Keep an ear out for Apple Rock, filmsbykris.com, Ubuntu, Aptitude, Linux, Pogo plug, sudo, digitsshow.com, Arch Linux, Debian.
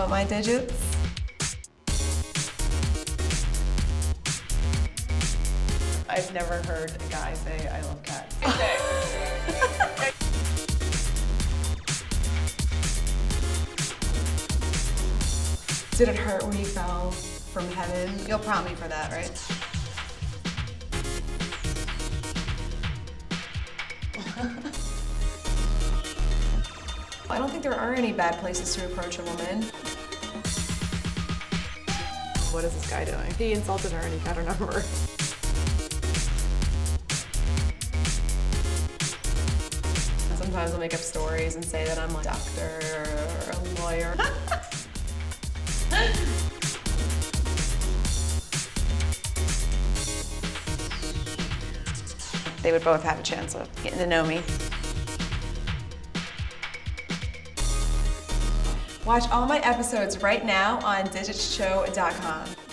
about my digits. I've never heard a guy say, "I love cats." Did it hurt when you fell from heaven? You'll prompt me for that, right? I don't think there are any bad places to approach a woman. What is this guy doing? He insulted her and he got her number. Sometimes I'll make up stories and say that I'm a doctor or a lawyer. They would both have a chance of getting to know me. Watch all my episodes right now on digitsshow.com.